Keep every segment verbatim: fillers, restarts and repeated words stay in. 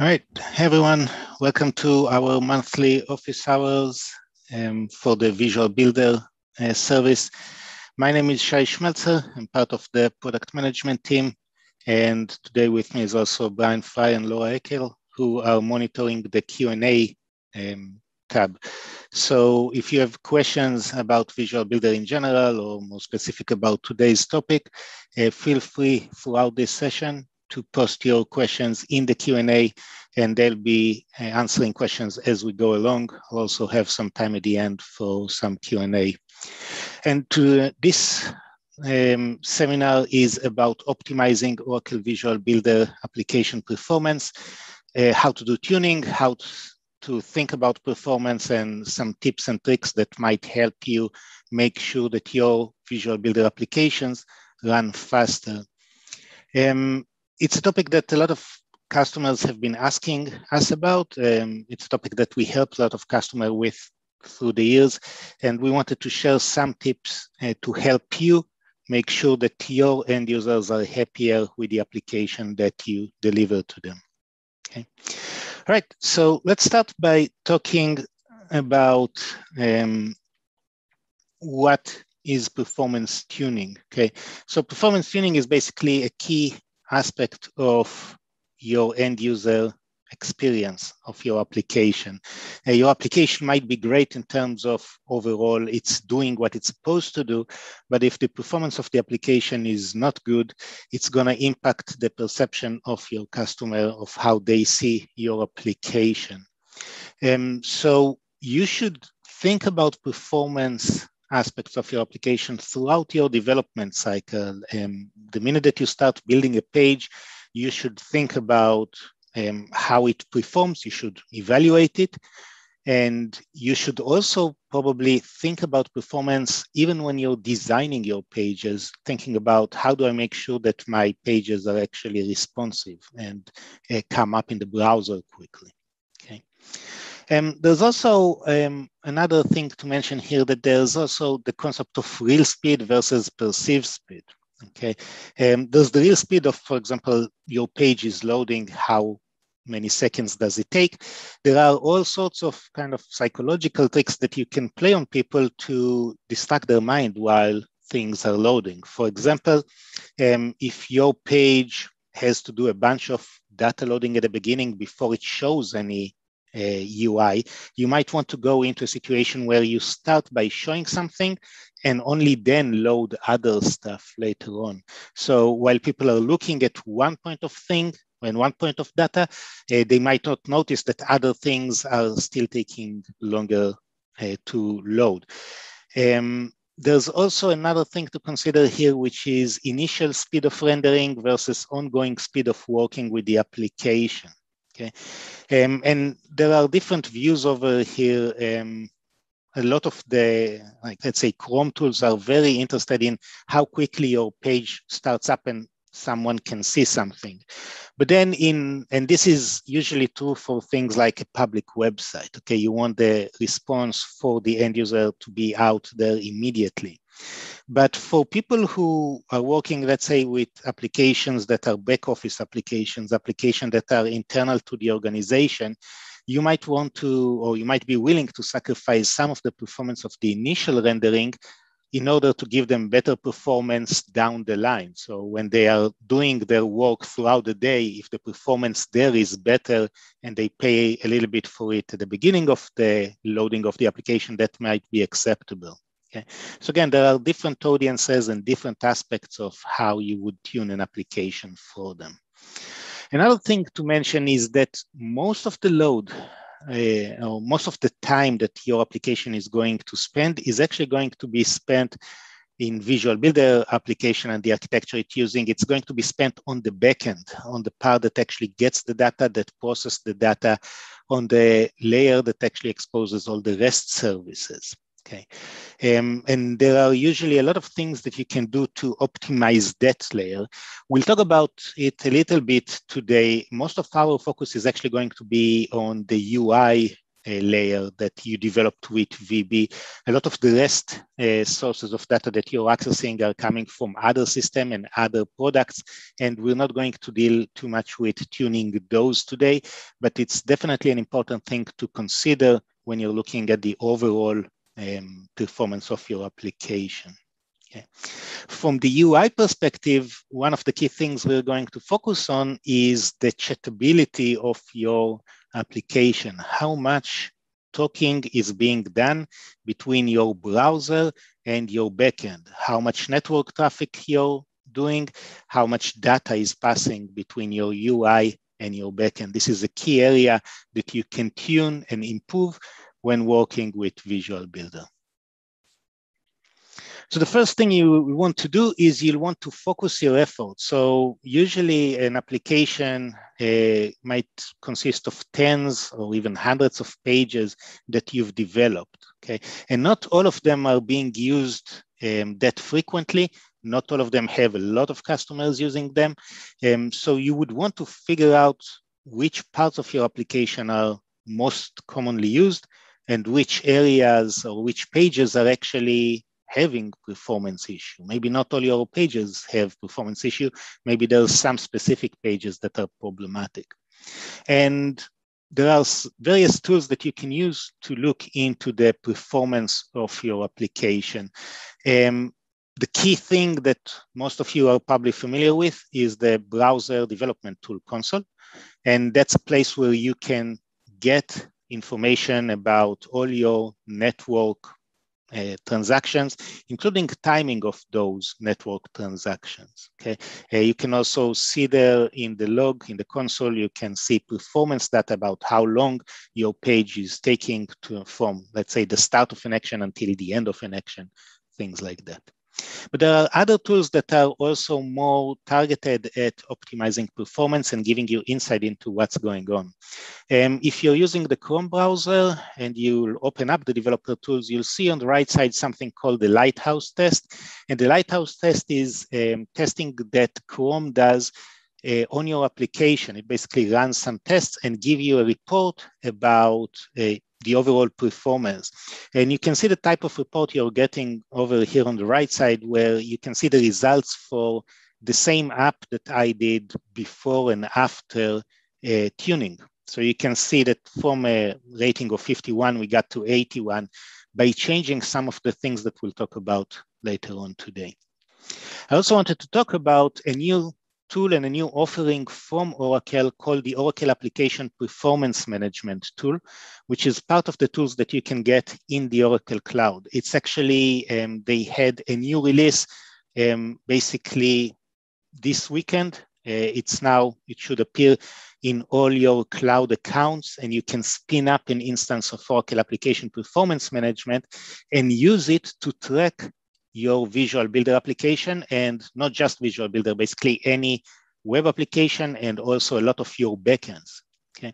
All right, hey everyone, welcome to our monthly office hours um, for the Visual Builder uh, service. My name is Shai Schmelzer. I'm part of the product management team. And today with me is also Brian Fry and Laura Eckel, who are monitoring the Q and A um, tab. So if you have questions about Visual Builder in general, or more specific about today's topic, uh, feel free throughout this session to post your questions in the Q and A, and they'll be answering questions as we go along. I'll also have some time at the end for some Q and A. And to this um, seminar is about optimizing Oracle Visual Builder application performance, uh, how to do tuning, how to think about performance, and some tips and tricks that might help you make sure that your Visual Builder applications run faster. Um, It's a topic that a lot of customers have been asking us about. Um, it's a topic that we helped a lot of customers with through the years, and we wanted to share some tips uh, to help you make sure that your end users are happier with the application that you deliver to them. Okay. All right, so let's start by talking about um, what is performance tuning. Okay, so performance tuning is basically a key aspect of your end user experience of your application. Uh, your application might be great in terms of overall it's doing what it's supposed to do, but if the performance of the application is not good, it's going to impact the perception of your customer of how they see your application. Um, so you should think about performance aspects of your application throughout your development cycle. Um, the minute that you start building a page, you should think about um, how it performs, you should evaluate it, and you should also probably think about performance even when you're designing your pages, thinking about how do I make sure that my pages are actually responsive and uh, come up in the browser quickly, okay? Um, there's also um, another thing to mention here, that there's also the concept of real speed versus perceived speed, okay? Um, there's the real speed of, for example, your page is loading, how many seconds does it take? There are all sorts of kind of psychological tricks that you can play on people to distract their mind while things are loading. For example, um, if your page has to do a bunch of data loading at the beginning before it shows any Uh, U I, you might want to go into a situation where you start by showing something and only then load other stuff later on. So while people are looking at one point of thing and one point of data, uh, they might not notice that other things are still taking longer uh, to load. Um, there's also another thing to consider here, which is initial speed of rendering versus ongoing speed of working with the application. Okay. Um, and there are different views over here. Um, a lot of the, like, let's say, Chrome tools are very interested in how quickly your page starts up and someone can see something. But then in, and this is usually true for things like a public website, okay? You want the response for the end user to be out there immediately. But for people who are working, let's say, with applications that are back office applications, applications that are internal to the organization, you might want to, or you might be willing to sacrifice some of the performance of the initial rendering in order to give them better performance down the line. So when they are doing their work throughout the day, if the performance there is better and they pay a little bit for it at the beginning of the loading of the application, that might be acceptable. Okay. So again, there are different audiences and different aspects of how you would tune an application for them. Another thing to mention is that most of the load, uh, or most of the time that your application is going to spend is actually going to be spent in Visual Builder application and the architecture it's using. It's going to be spent on the backend, on the part that actually gets the data, that processes the data, on the layer that actually exposes all the REST services. Okay, um, and there are usually a lot of things that you can do to optimize that layer. We'll talk about it a little bit today. Most of our focus is actually going to be on the U I uh, layer that you developed with V B. A lot of the REST uh, sources of data that you're accessing are coming from other systems and other products, and we're not going to deal too much with tuning those today, but it's definitely an important thing to consider when you're looking at the overall um, performance of your application. Okay. From the U I perspective, one of the key things we're going to focus on is the chatability of your application. How much talking is being done between your browser and your backend? How much network traffic you're doing? How much data is passing between your U I and your backend? This is a key area that you can tune and improve when working with Visual Builder. So the first thing you want to do is you'll want to focus your efforts. So usually an application uh, might consist of tens or even hundreds of pages that you've developed, okay? And not all of them are being used um, that frequently. Not all of them have a lot of customers using them. Um, so you would want to figure out which parts of your application are most commonly used and which areas or which pages are actually having performance issue. Maybe not all your pages have performance issue. Maybe there are some specific pages that are problematic. And there are various tools that you can use to look into the performance of your application. Um, the key thing that most of you are probably familiar with is the browser development tool console. And that's a place where you can get information about all your network Uh, transactions, including timing of those network transactions, okay? Uh, you can also see there in the log, in the console, you can see performance data about how long your page is taking to, from, let's say, the start of an action until the end of an action, things like that. But there are other tools that are also more targeted at optimizing performance and giving you insight into what's going on. Um, if you're using the Chrome browser and you open up the developer tools, you'll see on the right side something called the Lighthouse test. And the Lighthouse test is um, testing that Chrome does uh, on your application. It basically runs some tests and gives you a report about uh, the overall performance. And you can see the type of report you're getting over here on the right side, where you can see the results for the same app that I did before and after uh, tuning. So you can see that from a rating of fifty-one, we got to eighty-one by changing some of the things that we'll talk about later on today. I also wanted to talk about a new tool and a new offering from Oracle called the Oracle Application Performance Management tool, which is part of the tools that you can get in the Oracle Cloud. It's actually, um, they had a new release um, basically this weekend. Uh, it's now, it should appear in all your cloud accounts, and you can spin up an instance of Oracle Application Performance Management and use it to track your Visual Builder application, and not just Visual Builder, basically any web application and also a lot of your backends, okay?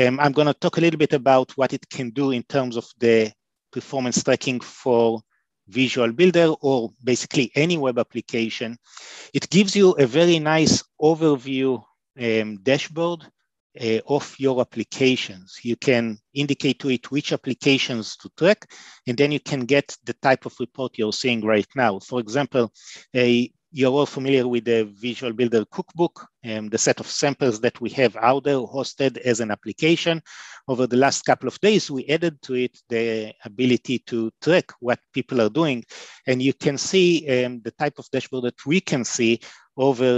Um, I'm gonna talk a little bit about what it can do in terms of the performance tracking for Visual Builder or basically any web application. It gives you a very nice overview um, dashboard Uh, of your applications. You can indicate to it which applications to track, and then you can get the type of report you're seeing right now. For example, a, you're all familiar with the Visual Builder cookbook and the set of samples that we have out there hosted as an application. Over the last couple of days, we added to it the ability to track what people are doing. And you can see um, the type of dashboard that we can see over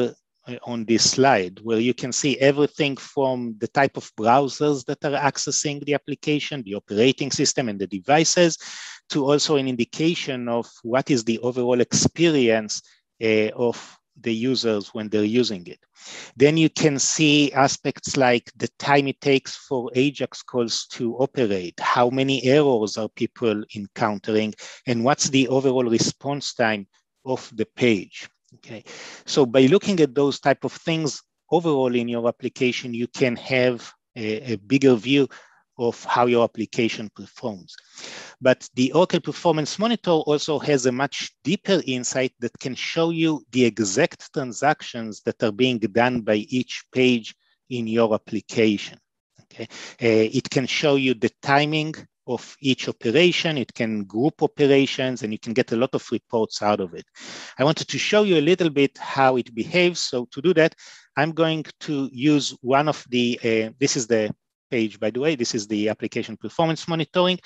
on this slide, where you can see everything from the type of browsers that are accessing the application, the operating system and the devices, to also an indication of what is the overall experience uh, of the users when they're using it. Then you can see aspects like the time it takes for AJAX calls to operate, how many errors are people encountering, and what's the overall response time of the page. Okay, so by looking at those type of things overall in your application, you can have a, a bigger view of how your application performs. But the Oracle Performance Monitor also has a much deeper insight that can show you the exact transactions that are being done by each page in your application. Okay, uh, it can show you the timing of each operation, it can group operations, and you can get a lot of reports out of it. I wanted to show you a little bit how it behaves. So to do that, I'm going to use one of the, uh, this is the page, by the way, this is the application performance monitoring.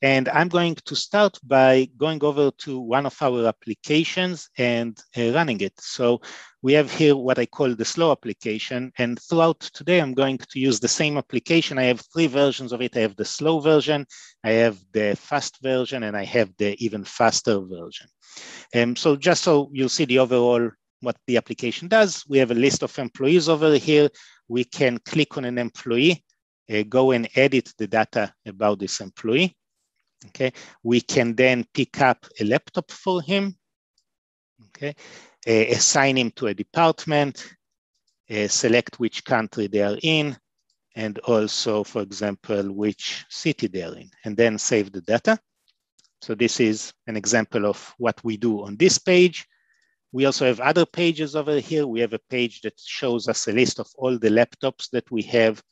And I'm going to start by going over to one of our applications and uh, running it. So we have here what I call the slow application. And throughout today, I'm going to use the same application. I have three versions of it. I have the slow version, I have the fast version, and I have the even faster version. And um, so just so you'll see the overall what the application does, we have a list of employees over here. We can click on an employee, uh, go and edit the data about this employee. Okay, we can then pick up a laptop for him, okay, uh, assign him to a department, uh, select which country they are in, and also, for example, which city they're in, and then save the data. So this is an example of what we do on this page. We also have other pages over here. We have a page that shows us a list of all the laptops that we have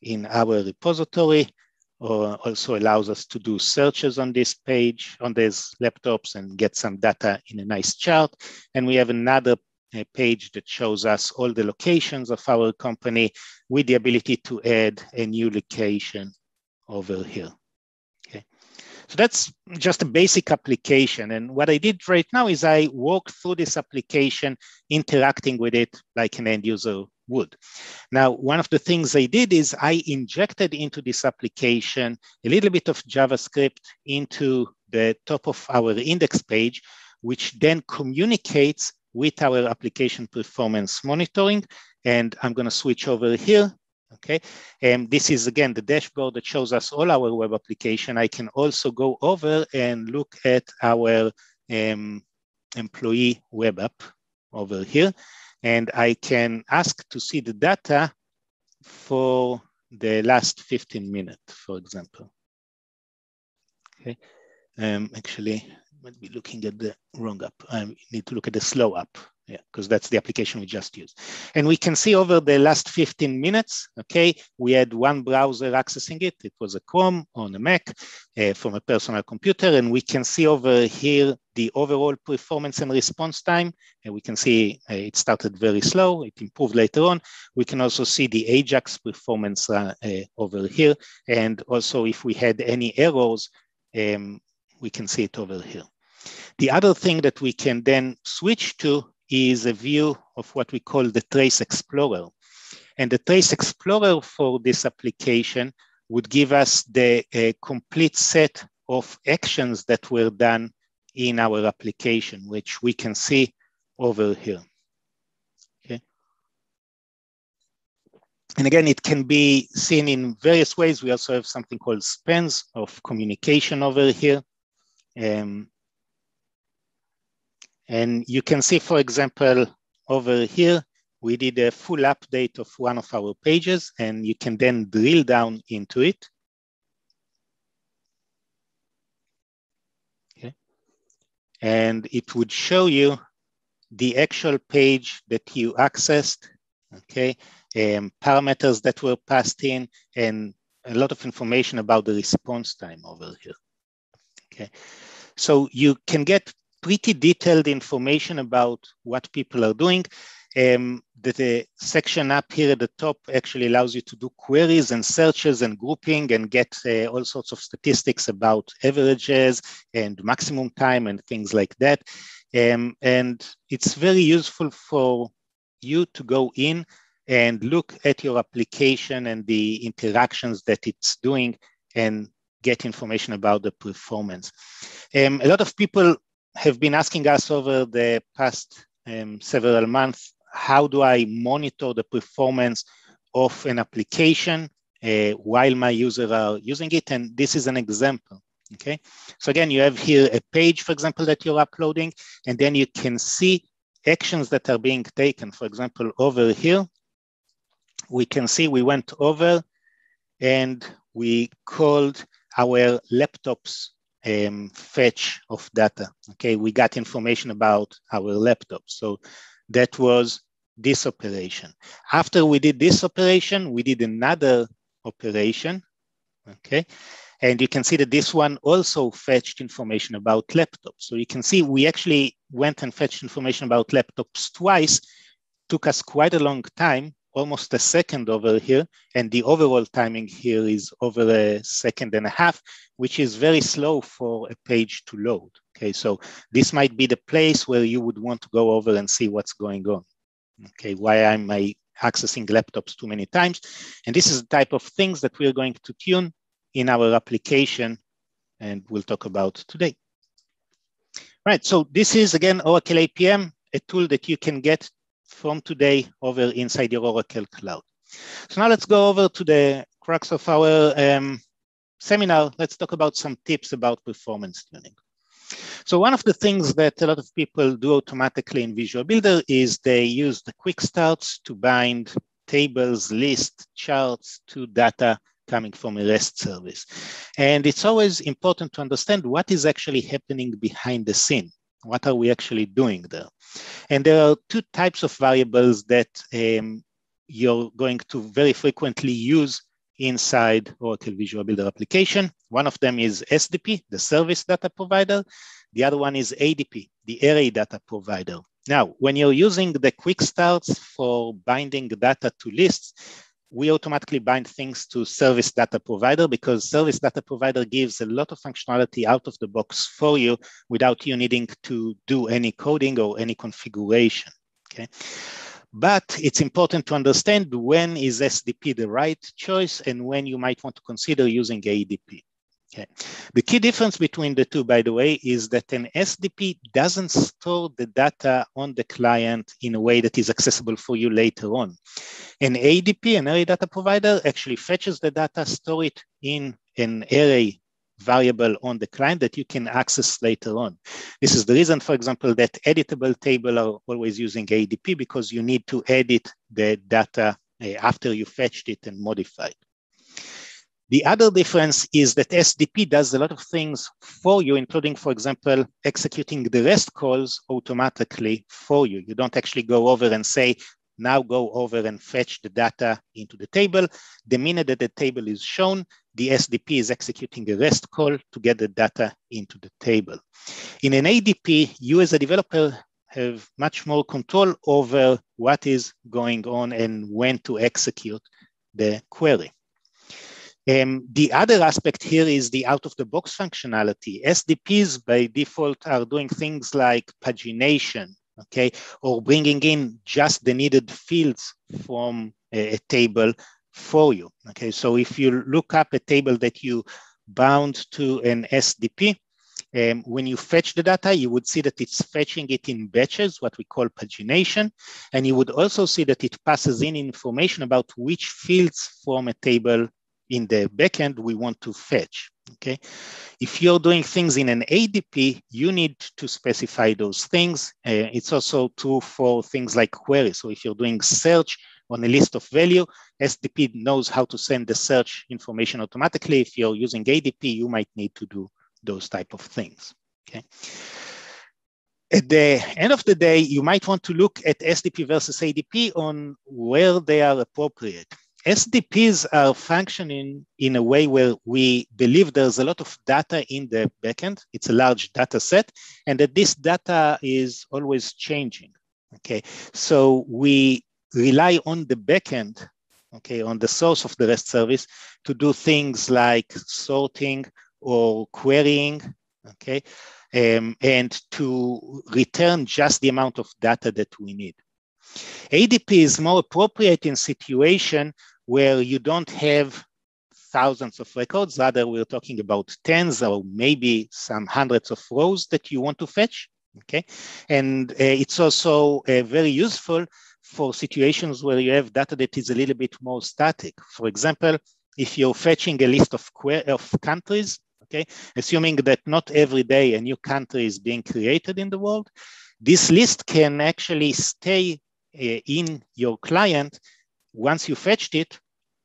in our repository, or also allows us to do searches on this page, on these laptops, and get some data in a nice chart. And we have another page that shows us all the locations of our company with the ability to add a new location over here. Okay, so that's just a basic application. And what I did right now is I walked through this application, interacting with it like an end user would. Now, one of the things I did is I injected into this application a little bit of JavaScript into the top of our index page, which then communicates with our application performance monitoring. And I'm going to switch over here. Okay. And this is, again, the dashboard that shows us all our web application. I can also go over and look at our um, employee web app over here. And I can ask to see the data for the last fifteen minutes, for example. Okay, um, actually, I might be looking at the wrong app. I need to look at the slow app, yeah, because that's the application we just used. And we can see over the last fifteen minutes, okay, we had one browser accessing it. It was a Chrome on a Mac uh, from a personal computer. And we can see over here the overall performance and response time. And we can see uh, it started very slow. It improved later on. We can also see the AJAX performance uh, uh, over here. And also if we had any errors, um, we can see it over here. The other thing that we can then switch to is a view of what we call the Trace Explorer. And the Trace Explorer for this application would give us the uh, complete set of actions that were done in our application, which we can see over here. Okay. And again, it can be seen in various ways. We also have something called spans of communication over here. Um, and you can see, for example, over here, we did a full update of one of our pages, and you can then drill down into it. And it would show you the actual page that you accessed, okay, um, parameters that were passed in, and a lot of information about the response time over here, okay? So you can get pretty detailed information about what people are doing. Um, the, the section up here at the top actually allows you to do queries and searches and grouping and get uh, all sorts of statistics about averages and maximum time and things like that. Um, and it's very useful for you to go in and look at your application and the interactions that it's doing and get information about the performance. Um, a lot of people have been asking us over the past um, several months, how do I monitor the performance of an application uh, while my users are using it? And this is an example, okay? So again, you have here a page, for example, that you're uploading, and then you can see actions that are being taken. For example, over here, we can see we went over and we called our laptops um, fetch of data, okay? We got information about our laptops. So that was this operation. After we did this operation, we did another operation. Okay, and you can see that this one also fetched information about laptops. So you can see we actually went and fetched information about laptops twice. Took us quite a long time, almost a second over here, and the overall timing here is over a second and a half, which is very slow for a page to load. Okay, so this might be the place where you would want to go over and see what's going on. Okay, why am I accessing laptops too many times? And this is the type of things that we're going to tune in our application and we'll talk about today. Right, so this is again Oracle A P M, a tool that you can get from today over inside your Oracle Cloud. So now let's go over to the crux of our um, seminar. Let's talk about some tips about performance tuning. So one of the things that a lot of people do automatically in Visual Builder is they use the quick starts to bind tables, lists, charts to data coming from a REST service. And it's always important to understand what is actually happening behind the scene. What are we actually doing there? And there are two types of variables that um, you're going to very frequently use inside Oracle Visual Builder application. One of them is S D P, the service data provider. The other one is A D P, the array data provider. Now, when you're using the quick starts for binding data to lists, we automatically bind things to service data provider because service data provider gives a lot of functionality out of the box for you without you needing to do any coding or any configuration, okay? But it's important to understand when is S D P the right choice and when you might want to consider using A D P, okay? The key difference between the two, by the way, is that an S D P doesn't store the data on the client in a way that is accessible for you later on. An A D P, an array data provider, actually fetches the data, store it in an array variable on the client that you can access later on. This is the reason, for example, that editable tables are always using A D P because you need to edit the data after you fetched it and modified. The other difference is that S D P does a lot of things for you, including, for example, executing the REST calls automatically for you. You don't actually go over and say, now go over and fetch the data into the table. The minute that the table is shown, the S D P is executing a REST call to get the data into the table. In an A D P, you as a developer have much more control over what is going on and when to execute the query. Um, the other aspect here is the out-of-the-box functionality. S D Ps by default are doing things like pagination, okay, or bringing in just the needed fields from a, a table for you, okay? So if you look up a table that you bound to an S D P, um, when you fetch the data, you would see that it's fetching it in batches, what we call pagination, and you would also see that it passes in information about which fields from a table in the backend we want to fetch, okay? If you're doing things in an A D P, you need to specify those things. Uh, it's also true for things like queries. So if you're doing search on a list of value, S D P knows how to send the search information automatically. If you're using A D P, you might need to do those type of things, okay? At the end of the day, you might want to look at S D P versus A D P on where they are appropriate. S D Ps are functioning in a way where we believe there's a lot of data in the backend. It's a large data set, and that this data is always changing, okay? So we rely on the backend, okay, on the source of the REST service to do things like sorting or querying, okay, um, and to return just the amount of data that we need. A D P is more appropriate in situation where you don't have thousands of records, rather we're talking about tens or maybe some hundreds of rows that you want to fetch, okay? And uh, it's also uh, very useful for situations where you have data that is a little bit more static. For example, if you're fetching a list of, of countries, okay? Assuming that not every day a new country is being created in the world, this list can actually stay in your client once you fetched it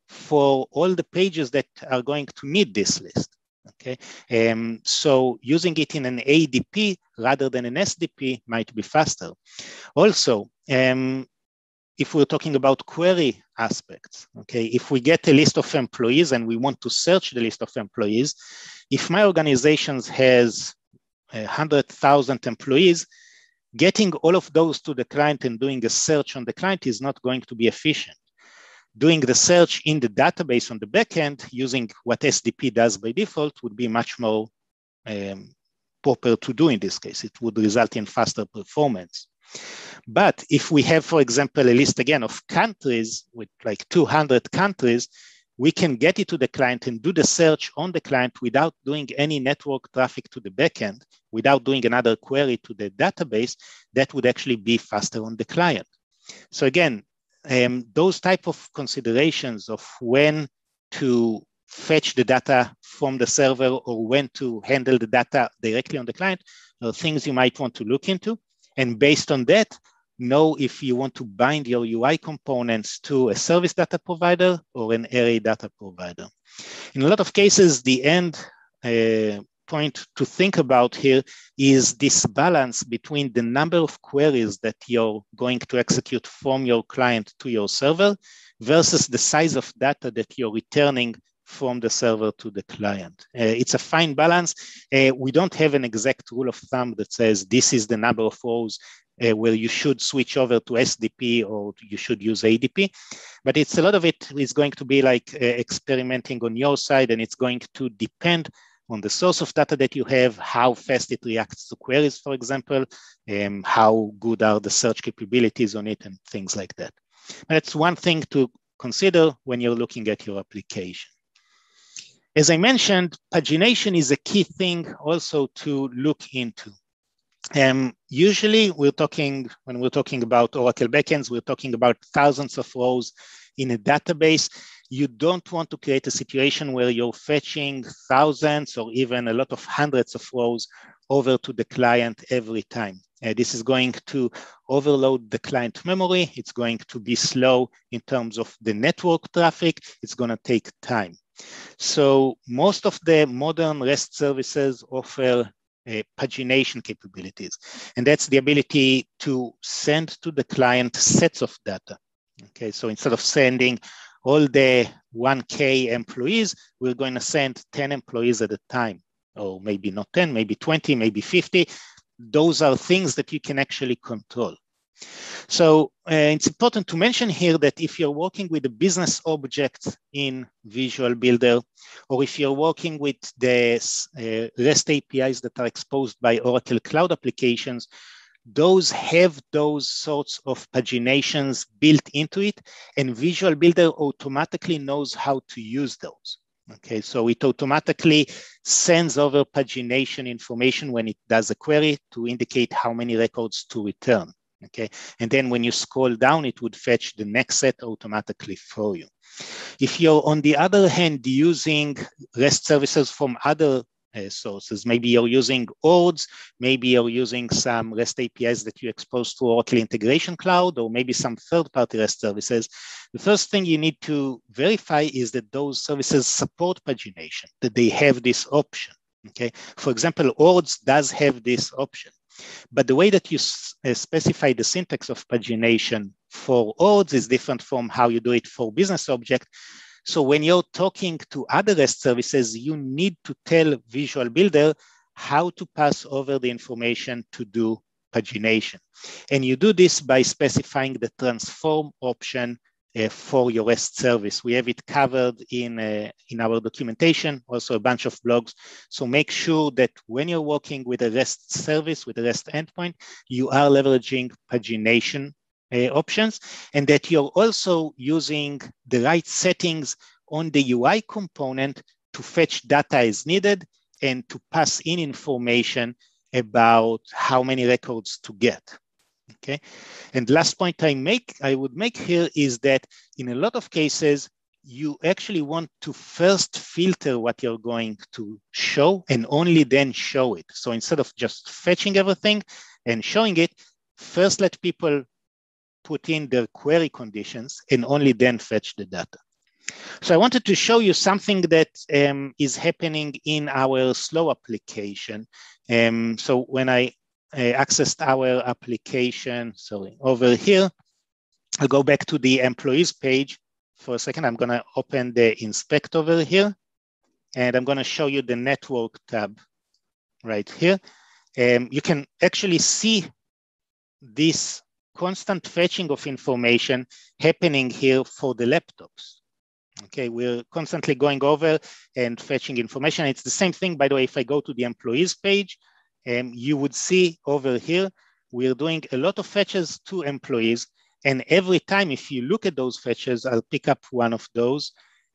for all the pages that are going to need this list, okay? Um, so using it in an A D P rather than an S D P might be faster. Also, um, if we're talking about query aspects, okay, if we get a list of employees and we want to search the list of employees, if my organization has one hundred thousand employees, getting all of those to the client and doing a search on the client is not going to be efficient. Doing the search in the database on the backend using what S D P does by default would be much more um, proper to do in this case. It would result in faster performance. But if we have, for example, a list again of countries with like two hundred countries, we can get it to the client and do the search on the client without doing any network traffic to the backend, without doing another query to the database. That would actually be faster on the client. So again, um, those type of considerations of when to fetch the data from the server or when to handle the data directly on the client are things you might want to look into. And based on that, know if you want to bind your U I components to a service data provider or an array data provider. In a lot of cases, the end uh, point to think about here is this balance between the number of queries that you're going to execute from your client to your server versus the size of data that you're returning from the server to the client. Uh, it's a fine balance. Uh, we don't have an exact rule of thumb that says this is the number of rows uh, where you should switch over to S D P or you should use A D P, but it's a lot of it is going to be like uh, experimenting on your side, and it's going to depend on the source of data that you have, how fast it reacts to queries, for example, um, how good are the search capabilities on it and things like that. But that's one thing to consider when you're looking at your application. As I mentioned, pagination is a key thing also to look into. Um, usually we're talking, when we're talking about Oracle backends, we're talking about thousands of rows in a database. You don't want to create a situation where you're fetching thousands or even a lot of hundreds of rows over to the client every time. Uh, this is going to overload the client memory. It's going to be slow in terms of the network traffic. It's going to take time. So most of the modern REST services offer uh, pagination capabilities, and that's the ability to send to the client sets of data. Okay, so instead of sending all the one K employees, we're going to send ten employees at a time, or maybe not ten, maybe twenty, maybe fifty. Those are things that you can actually control. So uh, it's important to mention here that if you're working with a business object in Visual Builder, or if you're working with the uh, REST A P Is that are exposed by Oracle Cloud applications, those have those sorts of paginations built into it, and Visual Builder automatically knows how to use those. Okay, so it automatically sends over pagination information when it does a query to indicate how many records to return. Okay, and then when you scroll down, it would fetch the next set automatically for you. If you're, on the other hand, using REST services from other uh, sources, maybe you're using O R Ds, maybe you're using some REST A P Is that you expose to Oracle Integration Cloud, or maybe some third-party REST services, the first thing you need to verify is that those services support pagination, that they have this option. Okay, for example, O R Ds does have this option. But the way that you uh, specify the syntax of pagination for O R Ds is different from how you do it for business object. So when you're talking to other REST services, you need to tell Visual Builder how to pass over the information to do pagination. And you do this by specifying the transform option uh, for your REST service. We have it covered in, uh, in our documentation, also a bunch of blogs. So make sure that when you're working with a REST service, with a REST endpoint, you are leveraging pagination uh, options, and that you're also using the right settings on the U I component to fetch data as needed and to pass in information about how many records to get. Okay, and last point I make, I would make here is that in a lot of cases, you actually want to first filter what you're going to show and only then show it. So instead of just fetching everything and showing it, first let people put in their query conditions and only then fetch the data. So I wanted to show you something that um, is happening in our slow application. Um, so when I Uh, accessed our application, sorry, over here, I'll go back to the employees page for a second. I'm going to open the inspect over here, and I'm going to show you the network tab right here. Um, you can actually see this constant fetching of information happening here for the laptops. Okay, we're constantly going over and fetching information. It's the same thing, by the way, if I go to the employees page, um, you would see over here, we're doing a lot of fetches to employees. And every time, if you look at those fetches, I'll pick up one of those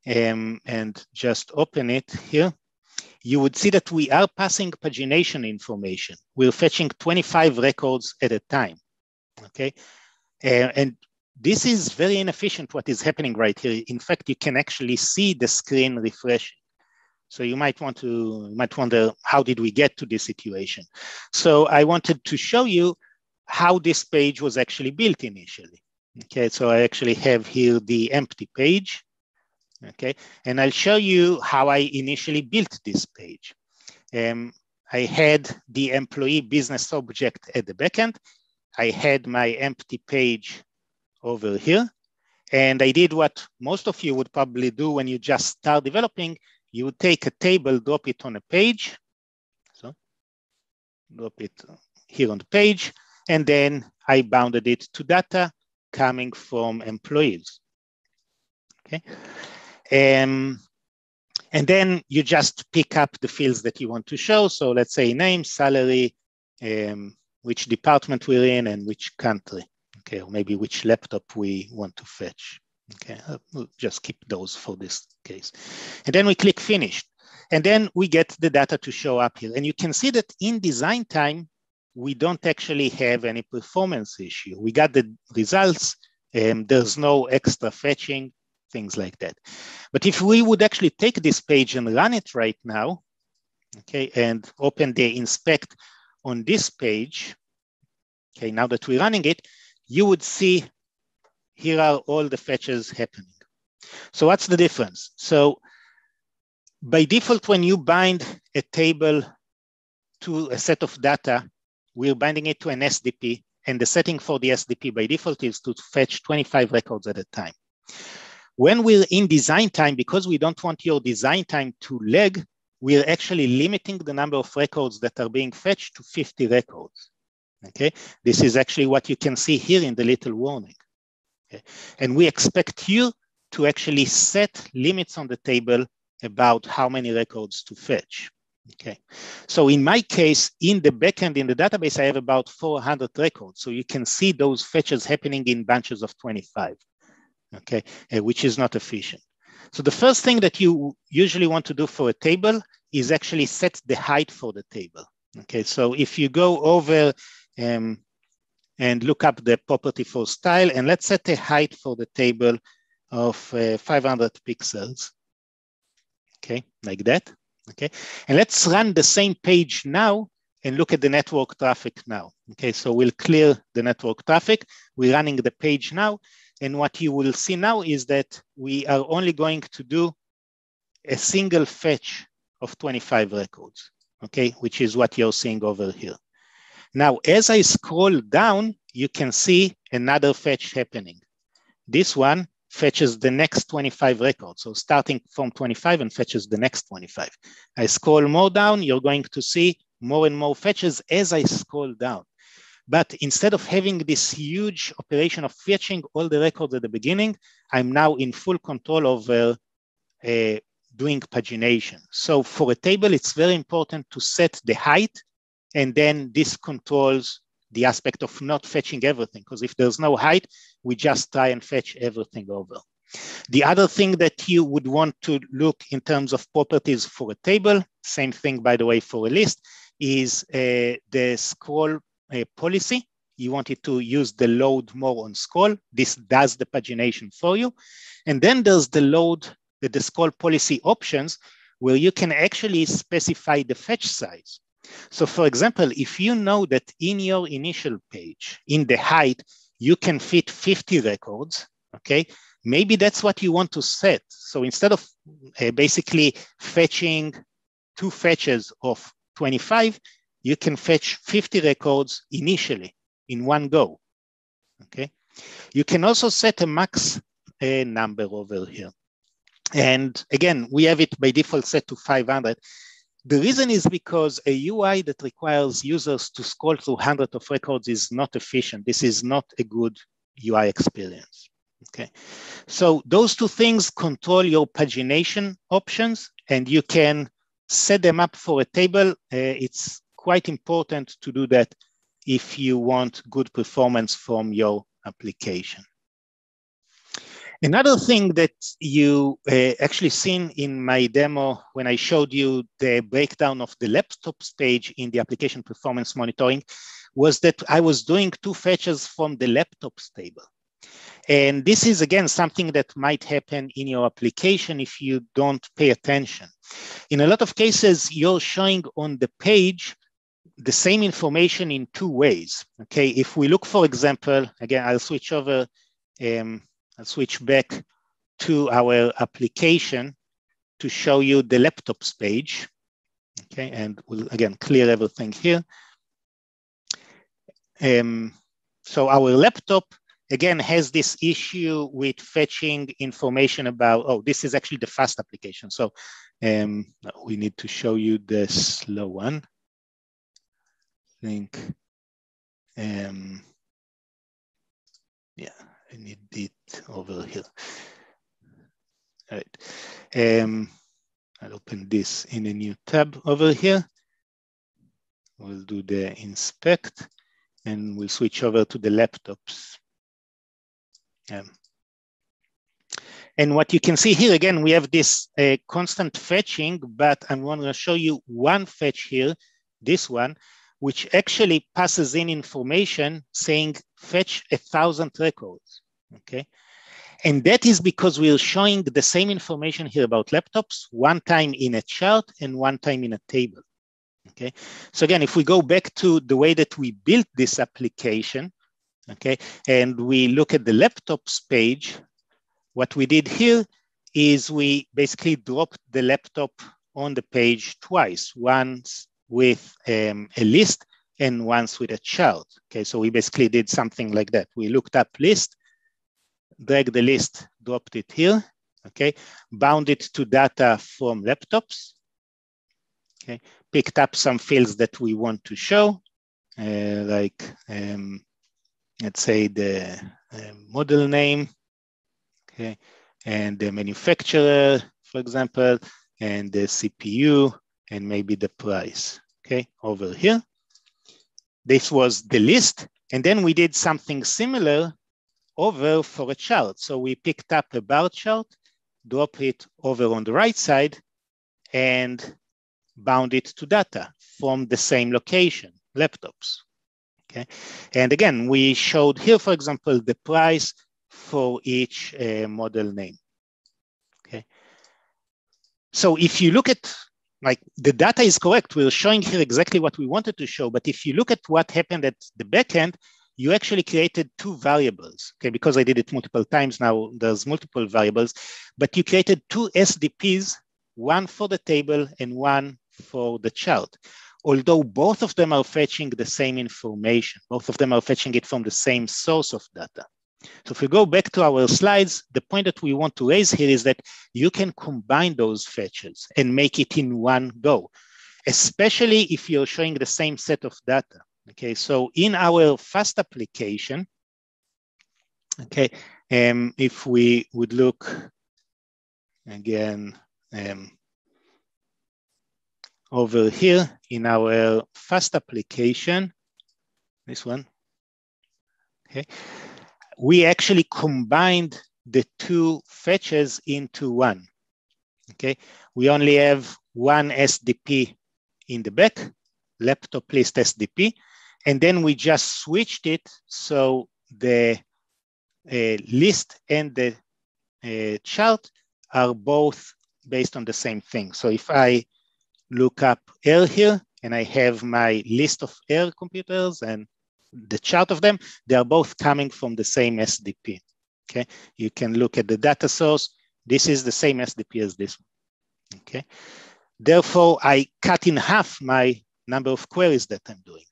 um, and just open it here. You would see that we are passing pagination information. We're fetching twenty-five records at a time, okay? Uh, and this is very inefficient, what is happening right here. In fact, you can actually see the screen refreshing. So you might want to, you might wonder, how did we get to this situation? So I wanted to show you how this page was actually built initially. Okay, so I actually have here the empty page. Okay, and I'll show you how I initially built this page. Um, I had the employee business object at the backend. I had my empty page over here. And I did what most of you would probably do when you just start developing. You would take a table, drop it on a page. So drop it here on the page. And then I bounded it to data coming from employees. Okay. Um, and then you just pick up the fields that you want to show. So let's say name, salary, um, which department we're in, and which country. Okay, or maybe which laptop we want to fetch. Okay, we'll just keep those for this case. And then we click finish. And then we get the data to show up here. And you can see that in design time, we don't actually have any performance issue. We got the results, and there's no extra fetching, things like that. But if we would actually take this page and run it right now, okay, and open the inspect on this page, okay, now that we're running it, you would see here are all the fetches happening. So what's the difference? So by default, when you bind a table to a set of data, we're binding it to an S D P, and the setting for the S D P by default is to fetch twenty-five records at a time. When we're in design time, because we don't want your design time to lag, we're actually limiting the number of records that are being fetched to fifty records, okay? This is actually what you can see here in the little warning. Okay? And we expect you to actually set limits on the table about how many records to fetch. Okay, so in my case, in the backend, in the database, I have about four hundred records. So you can see those fetches happening in bunches of twenty-five, okay, which is not efficient. So the first thing that you usually want to do for a table is actually set the height for the table. Okay, so if you go over um, and look up the property for style, and let's set a height for the table of uh, five hundred pixels, okay, like that. Okay, and let's run the same page now and look at the network traffic now. Okay, so we'll clear the network traffic. We're running the page now. And what you will see now is that we are only going to do a single fetch of twenty-five records, okay, which is what you're seeing over here. Now, as I scroll down, you can see another fetch happening. This one fetches the next twenty-five records. So starting from twenty-five and fetches the next twenty-five. I scroll more down, you're going to see more and more fetches as I scroll down. But instead of having this huge operation of fetching all the records at the beginning, I'm now in full control over uh, doing pagination. So for a table, it's very important to set the height, and then this controls the aspect of not fetching everything, because if there's no height, we just try and fetch everything over. The other thing that you would want to look in terms of properties for a table, same thing, by the way, for a list, is uh, the scroll uh, policy. You wanted to use the load more on scroll. This does the pagination for you. And then there's the load, the, the scroll policy options, where you can actually specify the fetch size. So for example, if you know that in your initial page, in the height, you can fit fifty records, okay? Maybe that's what you want to set. So instead of uh, basically fetching two fetches of twenty-five, you can fetch fifty records initially in one go, okay? You can also set a max uh, number over here. And again, we have it by default set to five hundred. The reason is because a U I that requires users to scroll through hundreds of records is not efficient. This is not a good U I experience. Okay, so those two things control your pagination options, and you can set them up for a table. Uh, it's quite important to do that if you want good performance from your application. Another thing that you uh, actually seen in my demo when I showed you the breakdown of the laptop stage in the application performance monitoring was that I was doing two fetches from the laptops table. And this is, again, something that might happen in your application if you don't pay attention. In a lot of cases, you're showing on the page the same information in two ways. Okay, if we look, for example, again, I'll switch over. Um, I'll switch back to our application to show you the laptops page. Okay, and we'll again clear everything here. Um, so our laptop, again, has this issue with fetching information about, oh, this is actually the fast application. So um, we need to show you the slow one. I think, um, yeah. I need it over here. All right. Um, I'll open this in a new tab over here. We'll do the inspect and we'll switch over to the laptops. Um, and what you can see here, again, we have this uh, constant fetching, but I'm going to show you one fetch here, this one, which actually passes in information saying fetch a thousand records, okay? And that is because we're showing the same information here about laptops, one time in a chart and one time in a table, okay? So again, if we go back to the way that we built this application, okay, and we look at the laptops page, what we did here is we basically dropped the laptop on the page twice, once with um, a list and once with a chart. Okay, so we basically did something like that. We looked up list, dragged the list, dropped it here, okay, bound it to data from laptops, okay, picked up some fields that we want to show, uh, like um, let's say the uh, model name, okay, and the manufacturer, for example, and the C P U, and maybe the price, okay, over here. This was the list. And then we did something similar over for a chart. So we picked up a bar chart, drop it over on the right side, and bound it to data from the same location, laptops, okay? And again, we showed here, for example, the price for each uh, model name, okay? So if you look at, like, the data is correct. We're showing here exactly what we wanted to show. But if you look at what happened at the backend, you actually created two variables. Okay, because I did it multiple times now, there's multiple variables. But you created two S D Ps, one for the table and one for the chart. Although both of them are fetching the same information, both of them are fetching it from the same source of data. So if we go back to our slides, the point that we want to raise here is that you can combine those fetches and make it in one go, especially if you're showing the same set of data. Okay, so in our fast application, okay, um, if we would look again um, over here in our fast application, this one, okay, we actually combined the two fetches into one, okay? We only have one S D P in the back, laptop list S D P, and then we just switched it so the uh, list and the uh, chart are both based on the same thing. So if I look up air here and I have my list of air computers and the chart of them, they are both coming from the same S D P, okay? You can look at the data source. This is the same S D P as this one, okay? Therefore, I cut in half my number of queries that I'm doing.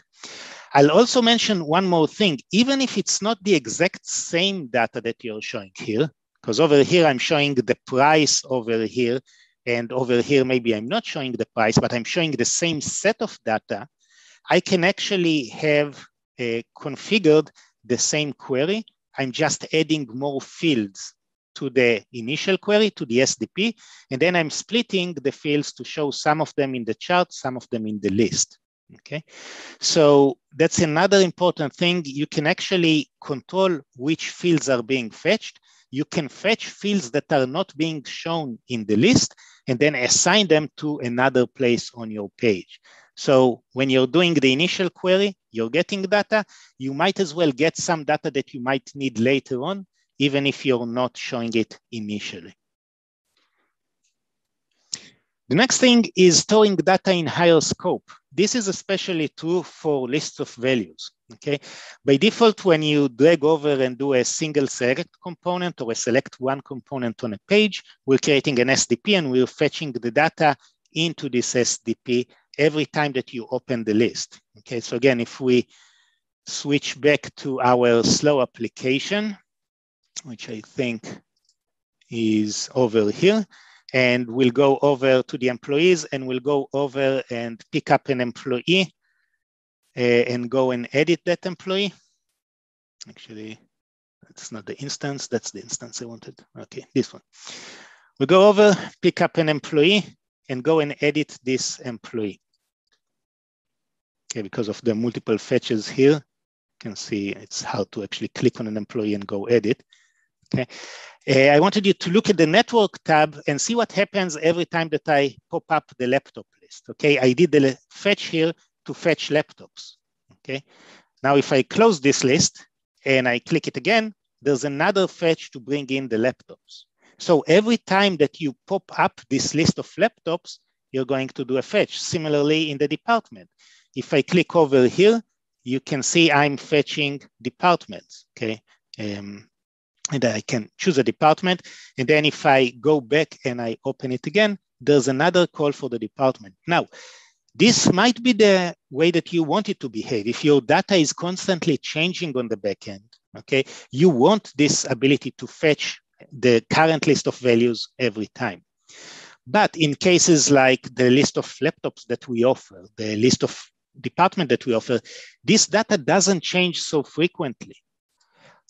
I'll also mention one more thing, even if it's not the exact same data that you're showing here, because over here I'm showing the price over here, and over here maybe I'm not showing the price, but I'm showing the same set of data, I can actually have uh, configured the same query. I'm just adding more fields to the initial query, to the S D P, and then I'm splitting the fields to show some of them in the chart, some of them in the list. Okay, so that's another important thing. You can actually control which fields are being fetched. You can fetch fields that are not being shown in the list and then assign them to another place on your page. So when you're doing the initial query, you're getting data. You might as well get some data that you might need later on, even if you're not showing it initially. The next thing is storing data in higher scope. This is especially true for lists of values, okay? By default, when you drag over and do a single select component or a select one component on a page, we're creating an S D P and we're fetching the data into this S D P every time that you open the list, okay? So again, if we switch back to our slow application, which I think is over here, and we'll go over to the employees and we'll go over and pick up an employee uh, and go and edit that employee. Actually, that's not the instance, that's the instance I wanted. Okay, this one. We'll go over, pick up an employee and go and edit this employee. Okay, because of the multiple fetches here, you can see it's hard to actually click on an employee and go edit. Okay. Uh, I wanted you to look at the network tab and see what happens every time that I pop up the laptop list. Okay, I did the fetch here to fetch laptops. Okay, now if I close this list and I click it again, there's another fetch to bring in the laptops. So every time that you pop up this list of laptops, you're going to do a fetch. Similarly in the department, if I click over here, you can see I'm fetching departments. Okay. Um, and I can choose a department. And then if I go back and I open it again, there's another call for the department. Now, this might be the way that you want it to behave. If your data is constantly changing on the backend, okay, you want this ability to fetch the current list of values every time. But in cases like the list of laptops that we offer, the list of department that we offer, this data doesn't change so frequently.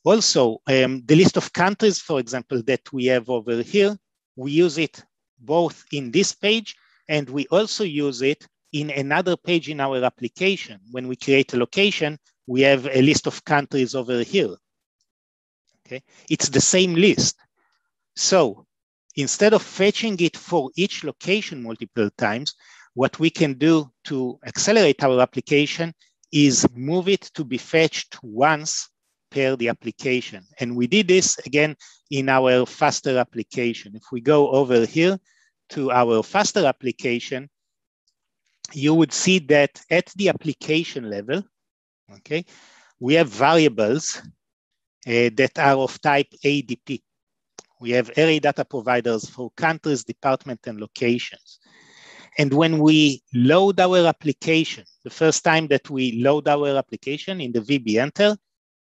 Also, um, the list of countries, for example, that we have over here, we use it both in this page and we also use it in another page in our application. When we create a location, we have a list of countries over here. Okay, it's the same list. So instead of fetching it for each location multiple times, what we can do to accelerate our application is move it to be fetched once per the application. And we did this again in our faster application. If we go over here to our faster application, you would see that at the application level, okay, we have variables uh, that are of type A D P. We have array data providers for countries, department, and locations. And when we load our application, the first time that we load our application in the V B enter,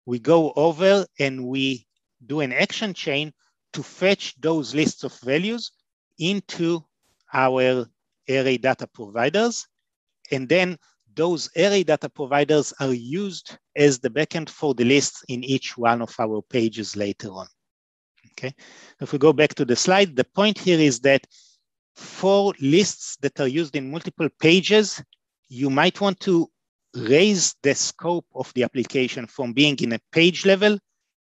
we go over and we do an action chain to fetch those lists of values into our array data providers. And then those array data providers are used as the backend for the lists in each one of our pages later on. Okay, if we go back to the slide, the point here is that for lists that are used in multiple pages, you might want to raise the scope of the application from being in a page level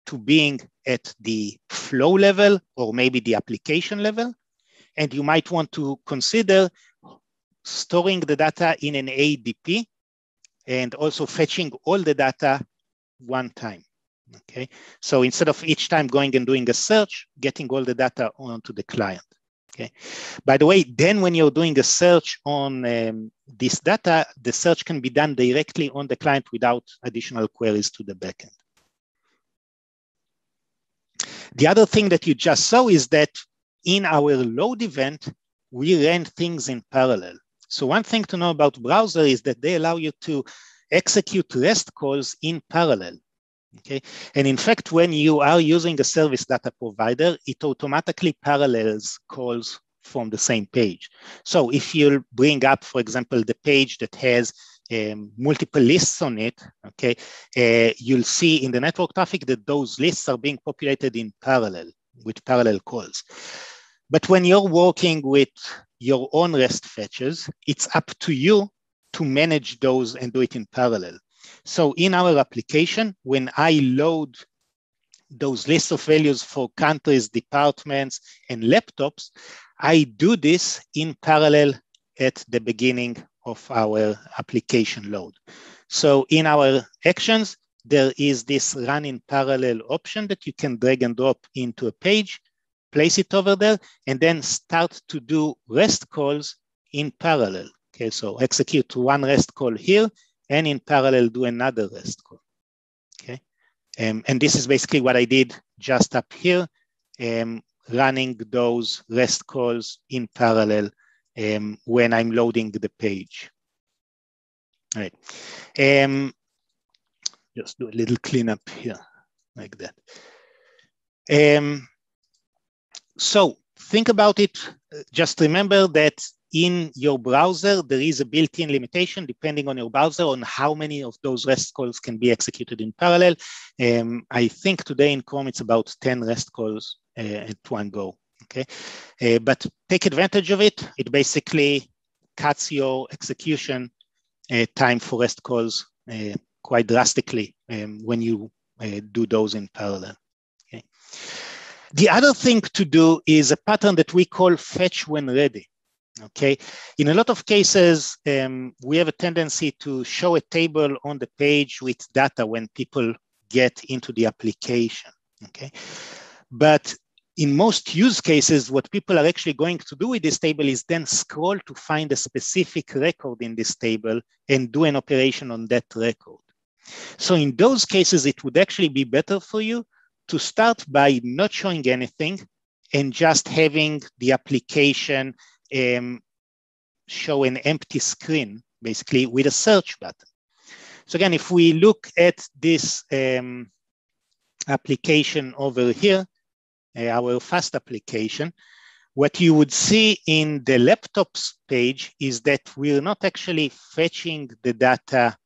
to being at the flow level or maybe the application level. And you might want to consider storing the data in an A D P and also fetching all the data one time. Okay, so instead of each time going and doing a search, getting all the data onto the client. Okay. By the way, then when you're doing a search on um, this data, the search can be done directly on the client without additional queries to the backend. The other thing that you just saw is that in our load event, we ran things in parallel. So one thing to know about browser is that they allow you to execute REST calls in parallel. Okay, and in fact, when you are using a service data provider, it automatically parallels calls from the same page. So if you'll bring up, for example, the page that has um, multiple lists on it, okay, uh, you'll see in the network traffic that those lists are being populated in parallel with parallel calls. But when you're working with your own REST fetches, it's up to you to manage those and do it in parallel. So in our application, when I load those lists of values for countries, departments, and laptops, I do this in parallel at the beginning of our application load. So in our actions, there is this run in parallel option that you can drag and drop into a page, place it over there, and then start to do REST calls in parallel. Okay, so execute one REST call here, and in parallel do another REST call, okay? Um, and this is basically what I did just up here, um, running those REST calls in parallel um, when I'm loading the page. All right, um, just do a little cleanup here, like that. Um, so think about it, just remember that in your browser, there is a built-in limitation depending on your browser on how many of those REST calls can be executed in parallel. Um, I think today in Chrome, it's about ten REST calls uh, at one go, okay? Uh, but take advantage of it. It basically cuts your execution uh, time for REST calls uh, quite drastically um, when you uh, do those in parallel, okay? The other thing to do is a pattern that we call fetch when ready. Okay, in a lot of cases, um, we have a tendency to show a table on the page with data when people get into the application, okay? But in most use cases, what people are actually going to do with this table is then scroll to find a specific record in this table and do an operation on that record. So in those cases, it would actually be better for you to start by not showing anything and just having the application Um, show an empty screen, basically, with a search button. So again, if we look at this um, application over here, uh, our fast application, what you would see in the laptops page is that we're not actually fetching the data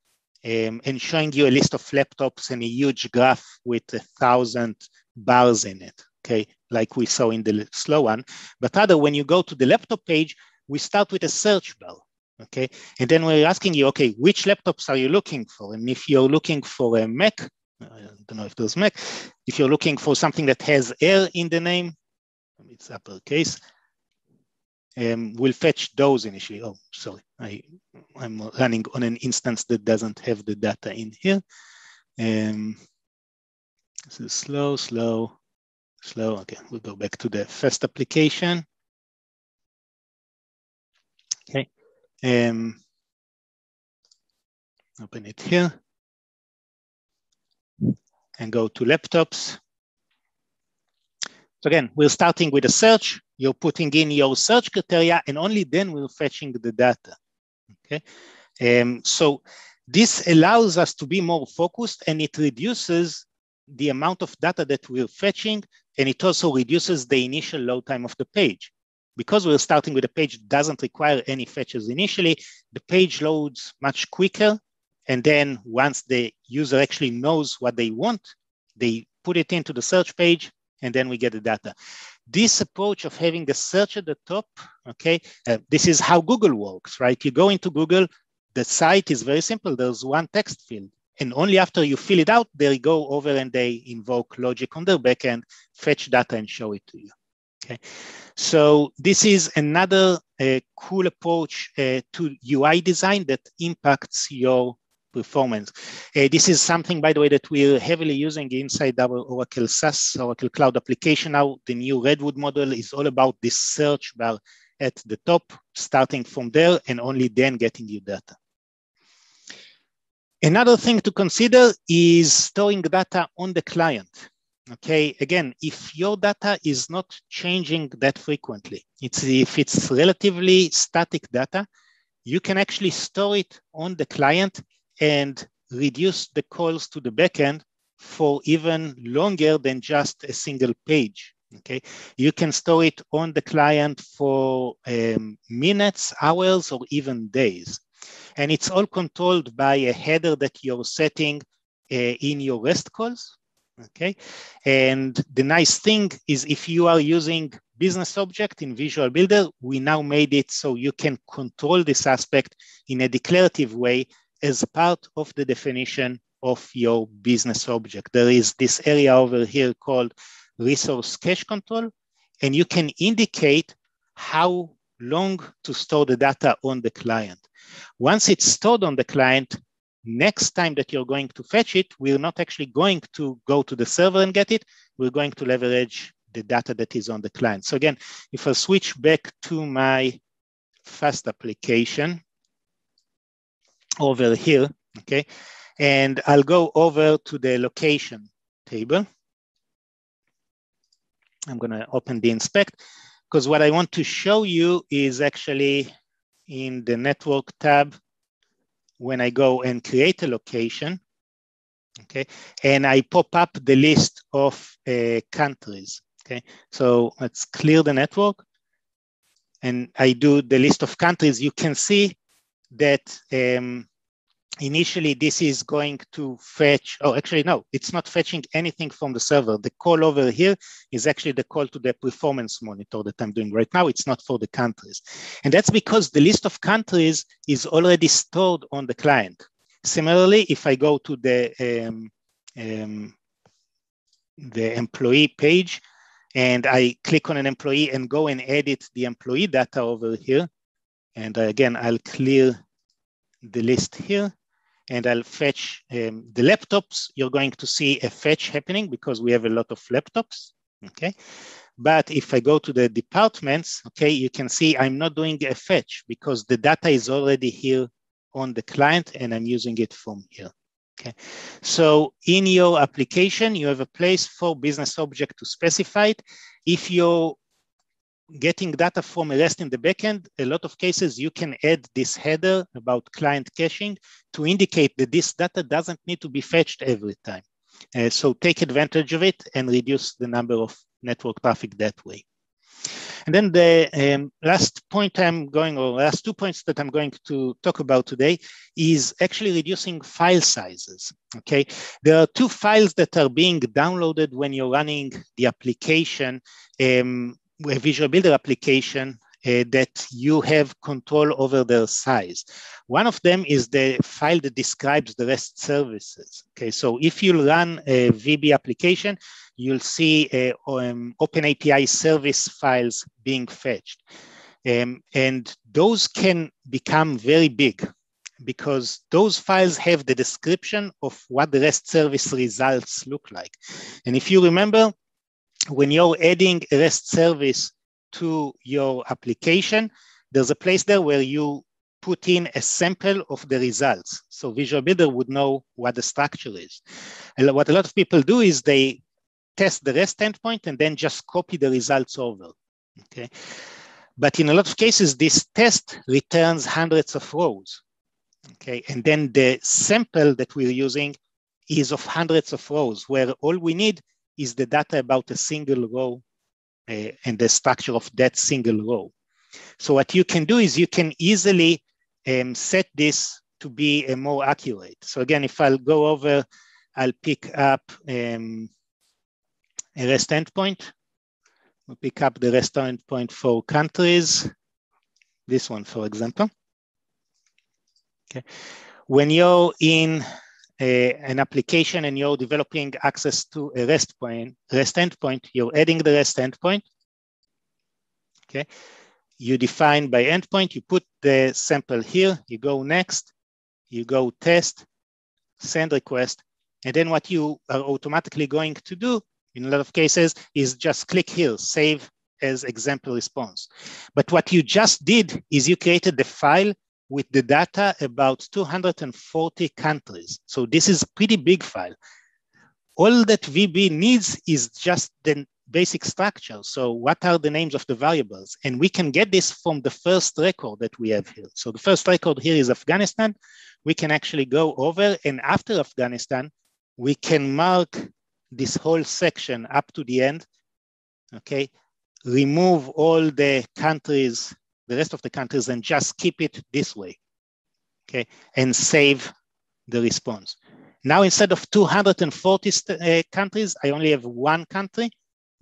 um, and showing you a list of laptops and a huge graph with a thousand bars in it, okay? Like we saw in the slow one, but rather when you go to the laptop page, we start with a search bar, okay? And then we're asking you, okay, which laptops are you looking for? And if you're looking for a Mac, I don't know if there's Mac, if you're looking for something that has Air in the name, it's uppercase, um, we'll fetch those initially. Oh, sorry, I, I'm running on an instance that doesn't have the data in here. Um, this is slow, slow. Slow, okay, we'll go back to the first application. Okay, um, open it here and go to laptops. So again, we're starting with a search. You're putting in your search criteria and only then we're fetching the data, okay? Um, so this allows us to be more focused and it reduces the amount of data that we're fetching, and it also reduces the initial load time of the page. Because we're starting with a page that doesn't require any fetches initially, the page loads much quicker, and then once the user actually knows what they want, they put it into the search page, and then we get the data. This approach of having the search at the top, okay, uh, this is how Google works, right? You go into Google, the site is very simple, there's one text field. And only after you fill it out, they go over and they invoke logic on their backend, fetch data and show it to you, okay? So this is another uh, cool approach uh, to U I design that impacts your performance. Uh, this is something, by the way, that we're heavily using inside our Oracle SaaS, Oracle Cloud application now. The new Redwood model is all about this search bar at the top, starting from there and only then getting you data. Another thing to consider is storing data on the client, okay? Again, if your data is not changing that frequently, it's, if it's relatively static data, you can actually store it on the client and reduce the calls to the backend for even longer than just a single page. Okay, you can store it on the client for um, minutes, hours, or even days. And it's all controlled by a header that you're setting uh, in your REST calls. Okay, and the nice thing is if you are using business object in Visual Builder, we now made it so you can control this aspect in a declarative way as part of the definition of your business object. There is this area over here called resource cache control, and you can indicate how long to store the data on the client. Once it's stored on the client, next time that you're going to fetch it, we're not actually going to go to the server and get it. We're going to leverage the data that is on the client. So again, if I switch back to my fast application over here, okay, and I'll go over to the location table. I'm going to open the inspect because what I want to show you is actually in the network tab when I go and create a location, okay, and I pop up the list of uh, countries, okay? So let's clear the network and I do the list of countries. You can see that um, initially this is going to fetch, oh, actually, no, it's not fetching anything from the server. The call over here is actually the call to the performance monitor that I'm doing right now. It's not for the countries. And that's because the list of countries is already stored on the client. Similarly, if I go to the, um, um, the employee page and I click on an employee and go and edit the employee data over here, and again, I'll clear the list here. And I'll fetch um, the laptops. You're going to see a fetch happening because we have a lot of laptops, okay? But if I go to the departments, okay, you can see I'm not doing a fetch because the data is already here on the client and I'm using it from here, okay? So in your application, you have a place for business object to specify it. If you're getting data from a REST in the backend, a lot of cases you can add this header about client caching to indicate that this data doesn't need to be fetched every time. Uh, so take advantage of it and reduce the number of network traffic that way. And then the um, last point I'm going, or last two points that I'm going to talk about today is actually reducing file sizes, okay? There are two files that are being downloaded when you're running the application. Um, a Visual Builder application uh, that you have control over their size. One of them is the file that describes the REST services. Okay, so if you run a V B application, you'll see a, um, OpenAPI service files being fetched. Um, and those can become very big because those files have the description of what the REST service results look like. And if you remember, when you're adding a REST service to your application, there's a place there where you put in a sample of the results. So Visual Builder would know what the structure is. And what a lot of people do is they test the REST endpoint and then just copy the results over, okay? But in a lot of cases, this test returns hundreds of rows, okay? And then the sample that we're using is of hundreds of rows, where all we need is the data about a single row uh, and the structure of that single row. So what you can do is you can easily um, set this to be a more accurate. So again, if I'll go over, I'll pick up um, a REST endpoint. We'll pick up the REST endpoint for countries. This one, for example. Okay. When you're in Uh, an application and you're developing access to a REST point, REST endpoint, you're adding the REST endpoint, okay? You define by endpoint, you put the sample here, you go next, you go test, send request, and then what you are automatically going to do in a lot of cases is just click here, save as example response. But what you just did is you created the file with the data about two hundred forty countries. So this is a pretty big file. All that V B needs is just the, basic structure. So what are the names of the variables? And we can get this from the first record that we have here. So the first record here is Afghanistan. We can actually go over, and after Afghanistan, we can mark this whole section up to the end, okay? Remove all the countries, the rest of the countries, and just keep it this way, okay? And save the response. Now, instead of two hundred forty uh, countries, I only have one country.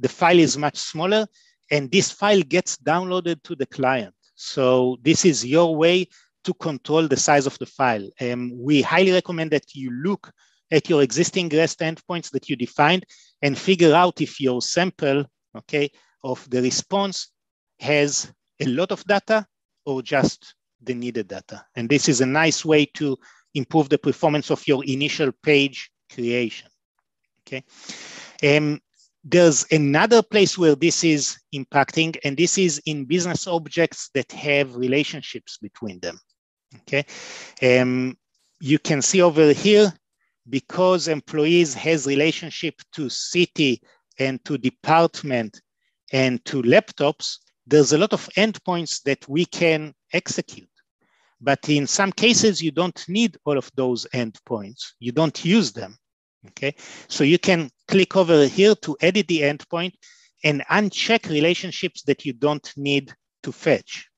The file is much smaller, and this file gets downloaded to the client. So this is your way to control the size of the file. Um, we highly recommend that you look at your existing REST endpoints that you defined and figure out if your sample, okay, of the response has a lot of data or just the needed data. And this is a nice way to improve the performance of your initial page creation, okay? Um, there's another place where this is impacting, and this is in business objects that have relationships between them, okay? Um, you can see over here, because employees has relationship to city and to department and to laptops, there's a lot of endpoints that we can execute. But in some cases, you don't need all of those endpoints. You don't use them, okay? So you can click over here to edit the endpoint and uncheck relationships that you don't need to fetch,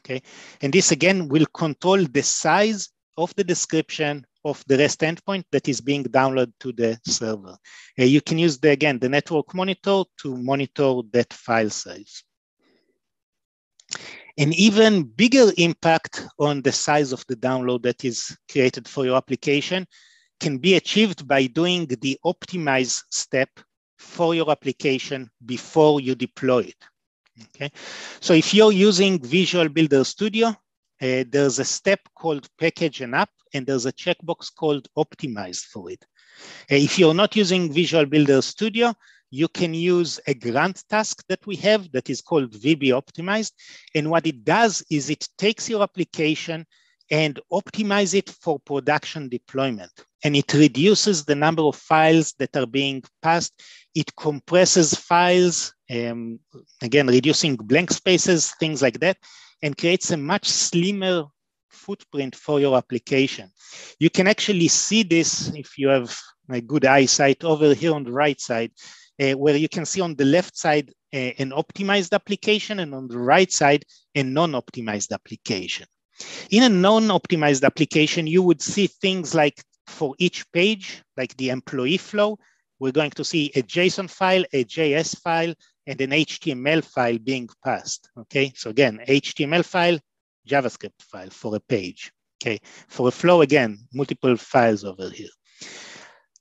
okay? And this, again, will control the size of the description of the REST endpoint that is being downloaded to the server. Uh, you can use, the, again, the network monitor to monitor that file size. An even bigger impact on the size of the download that is created for your application can be achieved by doing the optimize step for your application before you deploy it, okay? So if you're using Visual Builder Studio, uh, there's a step called package and app, and there's a checkbox called optimize for it. Uh, if you're not using Visual Builder Studio, you can use a grant task that we have that is called V B Optimized. And what it does is it takes your application and optimizes it for production deployment. And it reduces the number of files that are being passed. It compresses files, um, again, reducing blank spaces, things like that, and creates a much slimmer footprint for your application. You can actually see this if you have a good eyesight over here on the right side. Uh, where you can see on the left side uh, an optimized application, and on the right side, a non-optimized application. In a non-optimized application, you would see things like for each page, like the employee flow, we're going to see a JSON file, a J S file, and an H T M L file being passed, okay? So again, H T M L file, JavaScript file for a page, okay? For a flow, again, multiple files over here.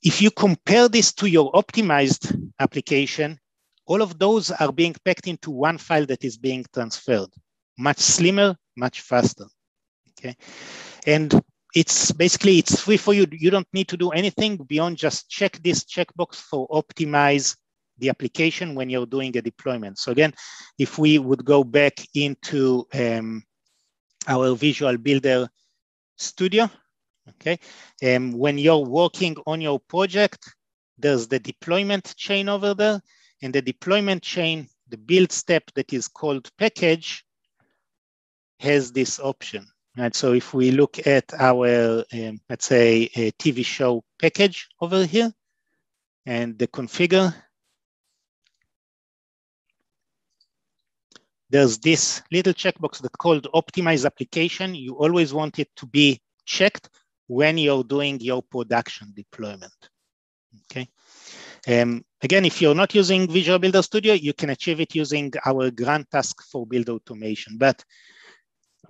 If you compare this to your optimized application, all of those are being packed into one file that is being transferred. Much slimmer, much faster, okay? And it's basically, it's free for you. You don't need to do anything beyond just check this checkbox for optimize the application when you're doing a deployment. So again, if we would go back into um, our Visual Builder Studio, okay, and um, when you're working on your project, there's the deployment chain over there, and the deployment chain, the build step that is called package, has this option, right? So if we look at our, um, let's say, a T V show package over here, and the configure, there's this little checkbox that's called optimize application. You always want it to be checked when you're doing your production deployment, okay? Um, again, if you're not using Visual Builder Studio, you can achieve it using our grant task for build automation, but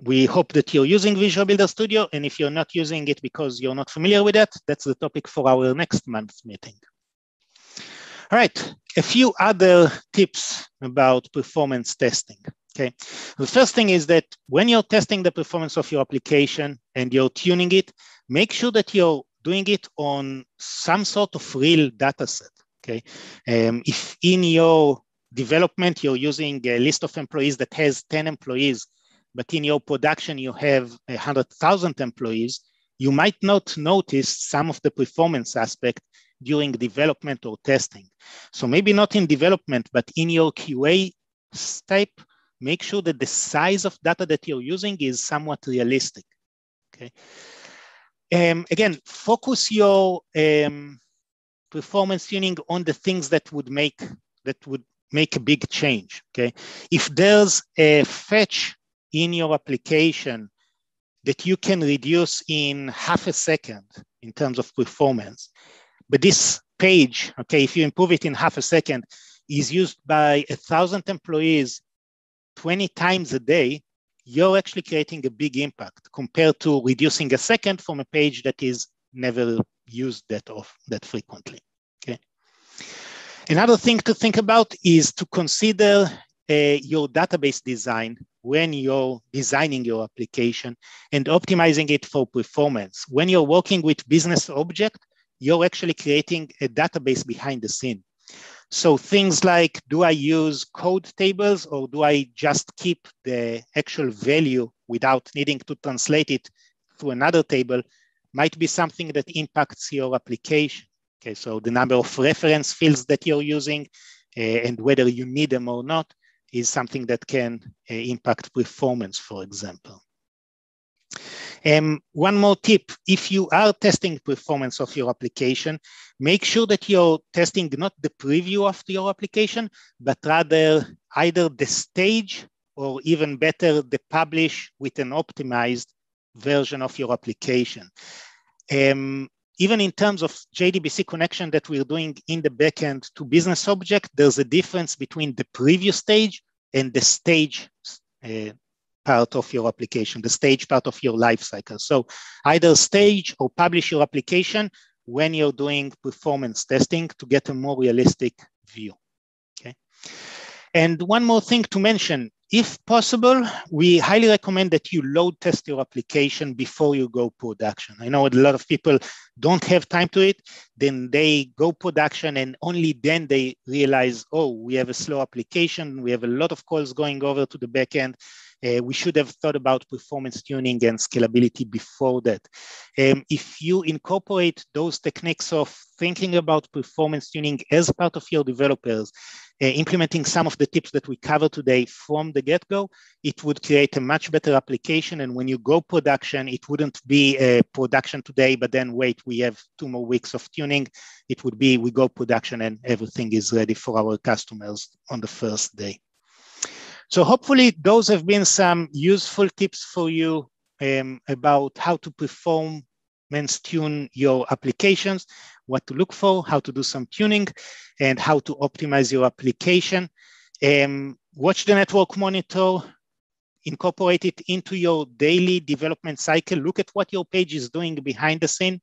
we hope that you're using Visual Builder Studio, and if you're not using it because you're not familiar with that, that's the topic for our next month's meeting. All right, a few other tips about performance testing. Okay, the first thing is that when you're testing the performance of your application and you're tuning it, make sure that you're doing it on some sort of real data set, okay? Um, if in your development, you're using a list of employees that has ten employees, but in your production, you have one hundred thousand employees, you might not notice some of the performance aspect during development or testing. So maybe not in development, but in your Q A step, make sure that the size of data that you're using is somewhat realistic, okay? Um, again, focus your um, performance tuning on the things that would make, that would make a big change, okay? If there's a fetch in your application that you can reduce in half a second in terms of performance, but this page, okay, if you improve it in half a second, is used by a thousand employees twenty times a day, you're actually creating a big impact compared to reducing a second from a page that is never used that often, that frequently, okay? Another thing to think about is to consider uh, your database design when you're designing your application and optimizing it for performance. When you're working with business object, you're actually creating a database behind the scene. So things like, do I use code tables or do I just keep the actual value without needing to translate it to another table, might be something that impacts your application. Okay, so the number of reference fields that you're using uh, and whether you need them or not is something that can uh, impact performance, for example. Um, one more tip, if you are testing performance of your application, make sure that you're testing not the preview of your application, but rather either the stage or even better, the publish with an optimized version of your application. Um, even in terms of J D B C connection that we're doing in the backend to business object, there's a difference between the preview stage and the stage uh, part of your application, the stage part of your life cycle. So either stage or publish your application when you're doing performance testing to get a more realistic view, okay? And one more thing to mention, if possible, we highly recommend that you load test your application before you go production. I know a lot of people don't have time to it, then they go production and only then they realize, oh, we have a slow application, we have a lot of calls going over to the backend. Uh, we should have thought about performance tuning and scalability before that. Um, if you incorporate those techniques of thinking about performance tuning as part of your developers, uh, implementing some of the tips that we covered today from the get-go, it would create a much better application. And when you go production, it wouldn't be a production today, but then wait, we have two more weeks of tuning. It would be, we go production and everything is ready for our customers on the first day. So hopefully those have been some useful tips for you um, about how to performance tune your applications, what to look for, how to do some tuning, and how to optimize your application. Um, watch the network monitor, incorporate it into your daily development cycle, look at what your page is doing behind the scene,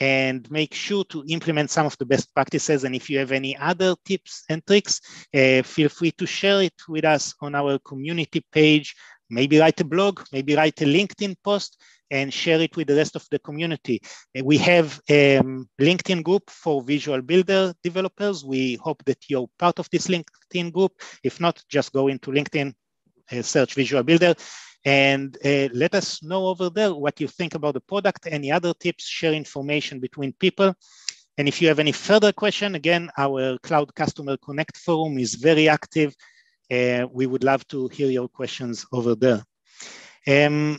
and make sure to implement some of the best practices. And if you have any other tips and tricks, uh, feel free to share it with us on our community page. Maybe write a blog, maybe write a LinkedIn post and share it with the rest of the community. We have a LinkedIn group for Visual Builder developers. We hope that you're part of this LinkedIn group. If not, just go into LinkedIn, uh, search Visual Builder, and uh, let us know over there what you think about the product, any other tips, share information between people. And if you have any further question, again, our Cloud Customer Connect Forum is very active. Uh, we would love to hear your questions over there. Um,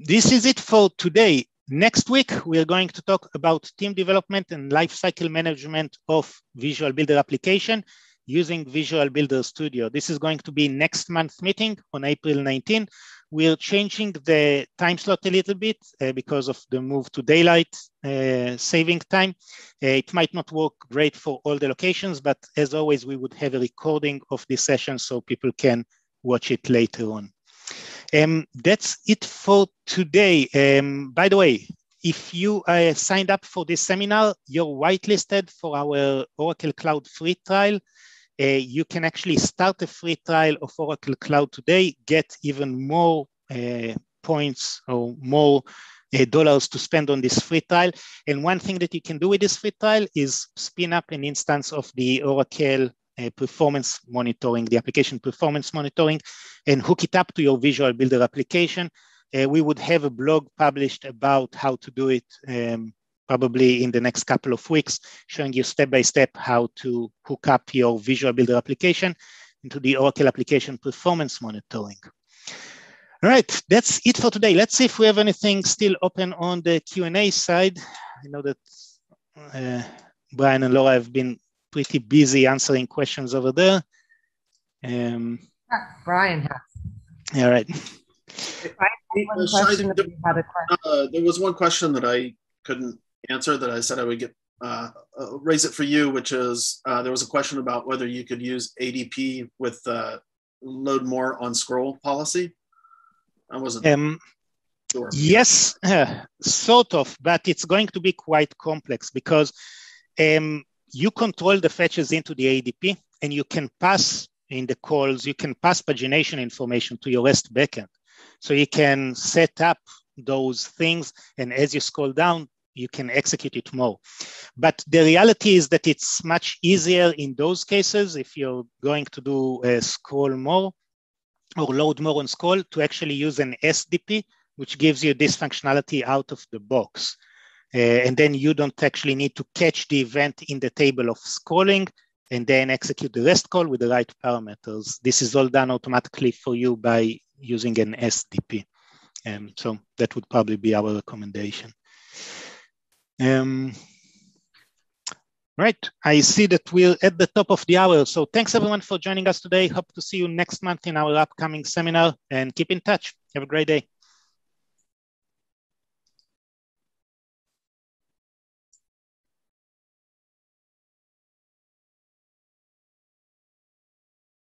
this is it for today. Next week, we're going to talk about team development and lifecycle management of Visual Builder application using Visual Builder Studio. This is going to be next month's meeting on April nineteenth. We're changing the time slot a little bit uh, because of the move to daylight uh, saving time. Uh, it might not work great for all the locations, but as always, we would have a recording of this session so people can watch it later on. Um, that's it for today. Um, by the way, if you uh, signed up for this seminar, you're whitelisted for our Oracle Cloud free trial. Uh, you can actually start a free trial of Oracle Cloud today, get even more uh, points or more uh, dollars to spend on this free trial. And one thing that you can do with this free trial is spin up an instance of the Oracle uh, performance monitoring, the application performance monitoring, and hook it up to your Visual Builder application. Uh, we would have a blog published about how to do it um, probably in the next couple of weeks, showing you step-by-step how to hook up your Visual Builder application into the Oracle Application Performance Monitoring. All right, that's it for today. Let's see if we have anything still open on the Q and A side. I know that uh, Brian and Laura have been pretty busy answering questions over there. Um, Brian has. All right. I one question if you had a question. Uh, there was one question that I couldn't answer that I said I would get uh, uh, raise it for you, which is uh, there was a question about whether you could use A D P with uh, load more on scroll policy. I wasn't um, sure. Yes, uh, sort of, but it's going to be quite complex because um, you control the fetches into the A D P and you can pass in the calls, you can pass pagination information to your REST backend. So you can set up those things, and as you scroll down, you can execute it more. But the reality is that it's much easier in those cases if you're going to do a scroll more or load more on scroll to actually use an S D P, which gives you this functionality out of the box. Uh, and then you don't actually need to catch the event in the table of scrolling and then execute the REST call with the right parameters. This is all done automatically for you by using an S D P. Um, so that would probably be our recommendation. Um, right, I see that we're at the top of the hour. So thanks everyone for joining us today. Hope to see you next month in our upcoming seminar, and keep in touch. Have a great day.